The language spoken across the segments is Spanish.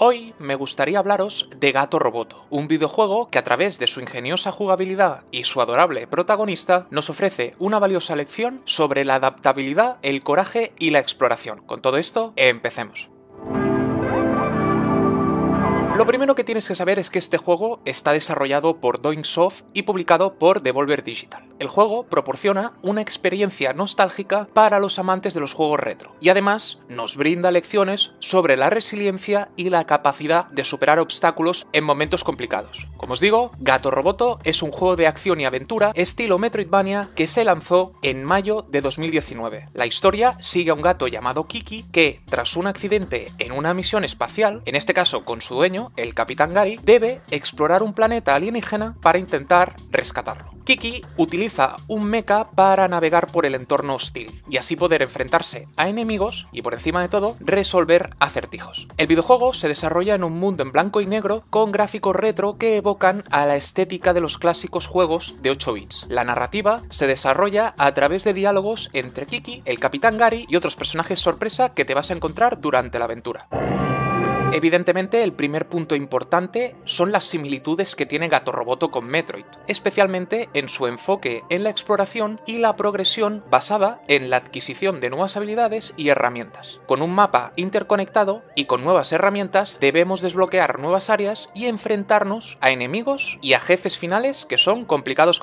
Hoy me gustaría hablaros de Gato Roboto, un videojuego que a través de su ingeniosa jugabilidad y su adorable protagonista nos ofrece una valiosa lección sobre la adaptabilidad, el coraje y la exploración. Con todo esto, empecemos. Lo primero que tienes que saber es que este juego está desarrollado por Doinksoft y publicado por Devolver Digital. El juego proporciona una experiencia nostálgica para los amantes de los juegos retro y además nos brinda lecciones sobre la resiliencia y la capacidad de superar obstáculos en momentos complicados. Como os digo, Gato Roboto es un juego de acción y aventura estilo Metroidvania que se lanzó en mayo de 2019. La historia sigue a un gato llamado Kiki que, tras un accidente en una misión espacial, en este caso con su dueño, el Capitán Gary, debe explorar un planeta alienígena para intentar rescatarlo. Kiki utiliza un mecha para navegar por el entorno hostil y así poder enfrentarse a enemigos y, por encima de todo, resolver acertijos. El videojuego se desarrolla en un mundo en blanco y negro con gráficos retro que evocan a la estética de los clásicos juegos de 8 bits. La narrativa se desarrolla a través de diálogos entre Kiki, el Capitán Gary y otros personajes sorpresa que te vas a encontrar durante la aventura. Evidentemente, el primer punto importante son las similitudes que tiene Gato Roboto con Metroid, especialmente en su enfoque en la exploración y la progresión basada en la adquisición de nuevas habilidades y herramientas. Con un mapa interconectado y con nuevas herramientas debemos desbloquear nuevas áreas y enfrentarnos a enemigos y a jefes finales que son complicados.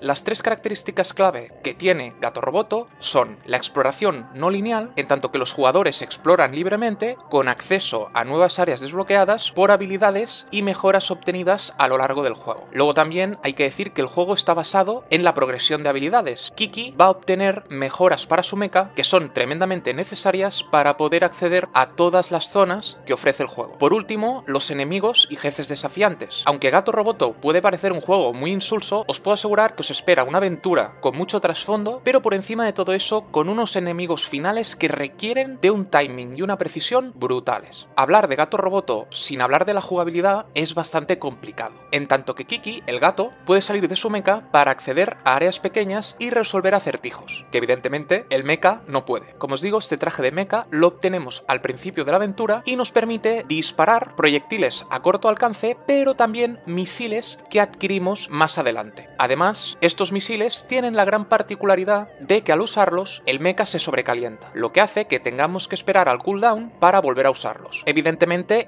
Las tres características clave que tiene Gato Roboto son la exploración no lineal, en tanto que los jugadores exploran libremente con acceso a nuevas áreas desbloqueadas por habilidades y mejoras obtenidas a lo largo del juego. Luego también hay que decir que el juego está basado en la progresión de habilidades. Kiki va a obtener mejoras para su mecha que son tremendamente necesarias para poder acceder a todas las zonas que ofrece el juego. Por último, los enemigos y jefes desafiantes. Aunque Gato Roboto puede parecer un juego muy insulso, os puedo asegurar que os espera una aventura con mucho trasfondo, pero por encima de todo eso con unos enemigos finales que requieren de un timing y una precisión brutales. Hablar de Gato Roboto sin hablar de la jugabilidad es bastante complicado, en tanto que Kiki, el gato, puede salir de su mecha para acceder a áreas pequeñas y resolver acertijos, que evidentemente el mecha no puede. Como os digo, este traje de mecha lo obtenemos al principio de la aventura y nos permite disparar proyectiles a corto alcance, pero también misiles que adquirimos más adelante. Además, estos misiles tienen la gran particularidad de que al usarlos, el mecha se sobrecalienta, lo que hace que tengamos que esperar al cooldown para volver a usarlos. Evidentemente,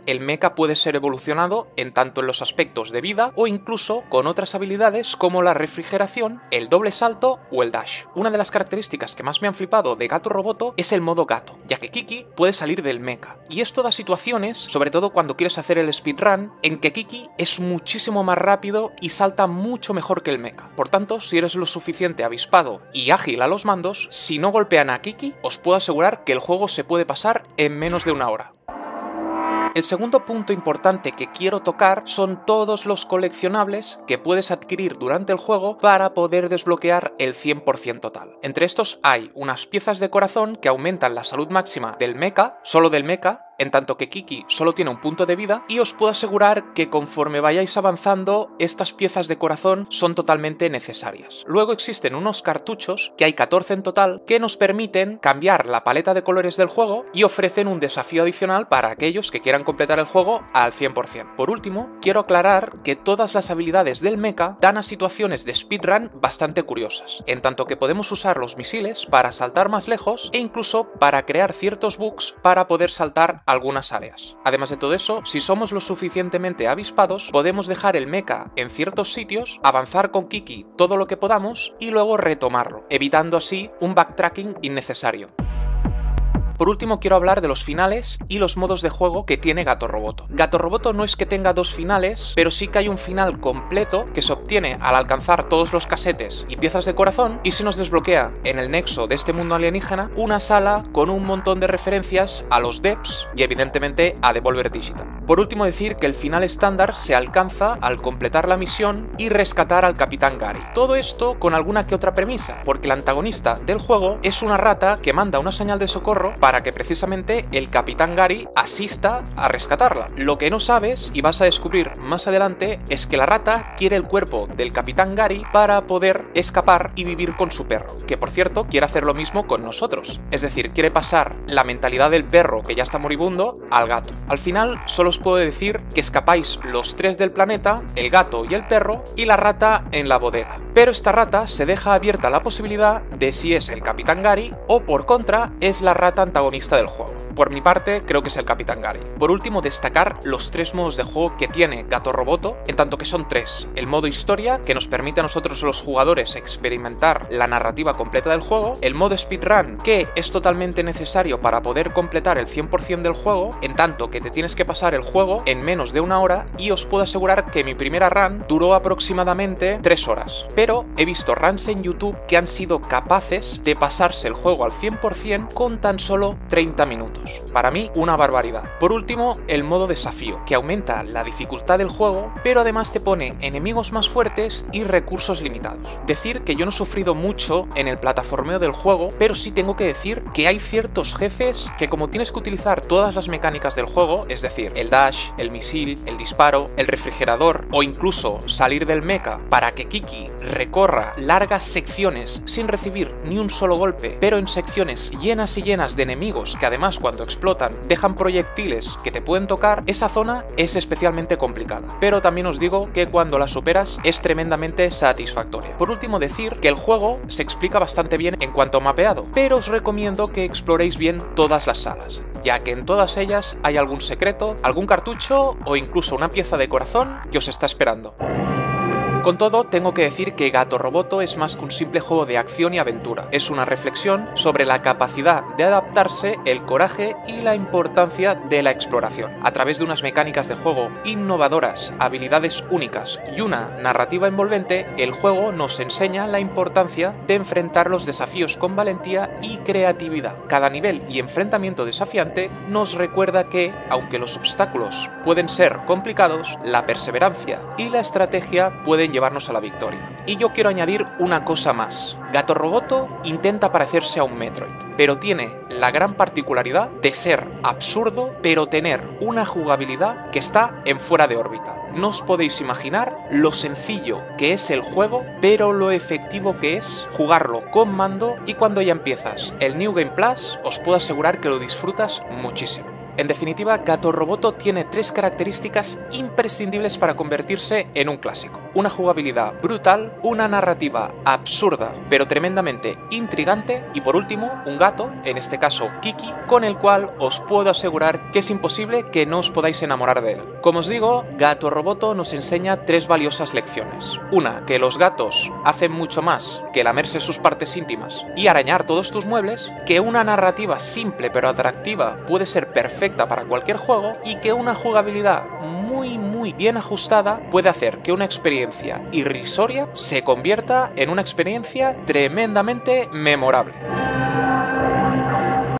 el mecha puede ser evolucionado en tanto en los aspectos de vida o incluso con otras habilidades como la refrigeración, el doble salto o el dash. Una de las características que más me han flipado de Gato Roboto es el modo gato, ya que Kiki puede salir del mecha. Y esto da situaciones, sobre todo cuando quieres hacer el speedrun, en que Kiki es muchísimo más rápido y salta mucho mejor que el mecha. Por tanto, si eres lo suficiente avispado y ágil a los mandos, si no golpean a Kiki, os puedo asegurar que el juego se puede pasar en menos de una hora. El segundo punto importante que quiero tocar son todos los coleccionables que puedes adquirir durante el juego para poder desbloquear el 100% total. Entre estos hay unas piezas de corazón que aumentan la salud máxima del mecha, solo del mecha, en tanto que Kiki solo tiene un punto de vida, y os puedo asegurar que conforme vayáis avanzando, estas piezas de corazón son totalmente necesarias. Luego existen unos cartuchos, que hay 14 en total, que nos permiten cambiar la paleta de colores del juego y ofrecen un desafío adicional para aquellos que quieran completar el juego al 100%. Por último, quiero aclarar que todas las habilidades del mecha dan a situaciones de speedrun bastante curiosas, en tanto que podemos usar los misiles para saltar más lejos e incluso para crear ciertos bugs para poder saltar algunas áreas. Además de todo eso, si somos lo suficientemente avispados, podemos dejar el mecha en ciertos sitios, avanzar con Kiki todo lo que podamos y luego retomarlo, evitando así un backtracking innecesario. Por último, quiero hablar de los finales y los modos de juego que tiene Gato Roboto. Gato Roboto no es que tenga dos finales, pero sí que hay un final completo que se obtiene al alcanzar todos los casetes y piezas de corazón, y se nos desbloquea en el nexo de este mundo alienígena una sala con un montón de referencias a los devs y evidentemente a Devolver Digital. Por último, decir que el final estándar se alcanza al completar la misión y rescatar al Capitán Gary. Todo esto con alguna que otra premisa, porque el antagonista del juego es una rata que manda una señal de socorro para que precisamente el Capitán Gary asista a rescatarla. Lo que no sabes, y vas a descubrir más adelante, es que la rata quiere el cuerpo del Capitán Gary para poder escapar y vivir con su perro, que por cierto quiere hacer lo mismo con nosotros. Es decir, quiere pasar la mentalidad del perro que ya está moribundo al gato. Al final solo os puedo decir que escapáis los tres del planeta, el gato y el perro, y la rata en la bodega. Pero esta rata se deja abierta la posibilidad de si es el Capitán Gary o, por contra, es la rata antagonista del juego. Por mi parte, creo que es el Capitán Gary. Por último, destacar los tres modos de juego que tiene Gato Roboto, en tanto que son tres. El modo historia, que nos permite a nosotros los jugadores experimentar la narrativa completa del juego. El modo speedrun, que es totalmente necesario para poder completar el 100% del juego, en tanto que te tienes que pasar el juego en menos de una hora, y os puedo asegurar que mi primera run duró aproximadamente 3 horas. Pero he visto runs en YouTube que han sido capaces de pasarse el juego al 100% con tan solo 30 minutos. Para mí, una barbaridad. Por último, el modo desafío, que aumenta la dificultad del juego, pero además te pone enemigos más fuertes y recursos limitados. Decir que yo no he sufrido mucho en el plataformeo del juego, pero sí tengo que decir que hay ciertos jefes que, como tienes que utilizar todas las mecánicas del juego, es decir, el dash, el misil, el disparo, el refrigerador o incluso salir del mecha para que Kiki recorra largas secciones sin recibir ni un solo golpe, pero en secciones llenas y llenas de enemigos que además cuando explotan dejan proyectiles que te pueden tocar, esa zona es especialmente complicada. Pero también os digo que cuando la superas es tremendamente satisfactoria. Por último, decir que el juego se explica bastante bien en cuanto a mapeado, pero os recomiendo que exploréis bien todas las salas, ya que en todas ellas hay algún secreto, algún cartucho o incluso una pieza de corazón que os está esperando. Con todo, tengo que decir que Gato Roboto es más que un simple juego de acción y aventura. Es una reflexión sobre la capacidad de adaptarse, el coraje y la importancia de la exploración. A través de unas mecánicas de juego innovadoras, habilidades únicas y una narrativa envolvente, el juego nos enseña la importancia de enfrentar los desafíos con valentía y creatividad. Cada nivel y enfrentamiento desafiante nos recuerda que, aunque los obstáculos pueden ser complicados, la perseverancia y la estrategia pueden llevarnos a la victoria. Y yo quiero añadir una cosa más. Gato Roboto intenta parecerse a un Metroid, pero tiene la gran particularidad de ser absurdo, pero tener una jugabilidad que está en fuera de órbita. No os podéis imaginar lo sencillo que es el juego, pero lo efectivo que es jugarlo con mando, y cuando ya empiezas el New Game Plus, os puedo asegurar que lo disfrutas muchísimo. En definitiva, Gato Roboto tiene tres características imprescindibles para convertirse en un clásico: una jugabilidad brutal, una narrativa absurda pero tremendamente intrigante, y por último, un gato, en este caso Kiki, con el cual os puedo asegurar que es imposible que no os podáis enamorar de él. Como os digo, Gato Roboto nos enseña tres valiosas lecciones. Una, que los gatos hacen mucho más que lamerse sus partes íntimas y arañar todos tus muebles, que una narrativa simple pero atractiva puede ser perfecta para cualquier juego, y que una jugabilidad muy bien ajustada puede hacer que una experiencia irrisoria se convierta en una experiencia tremendamente memorable.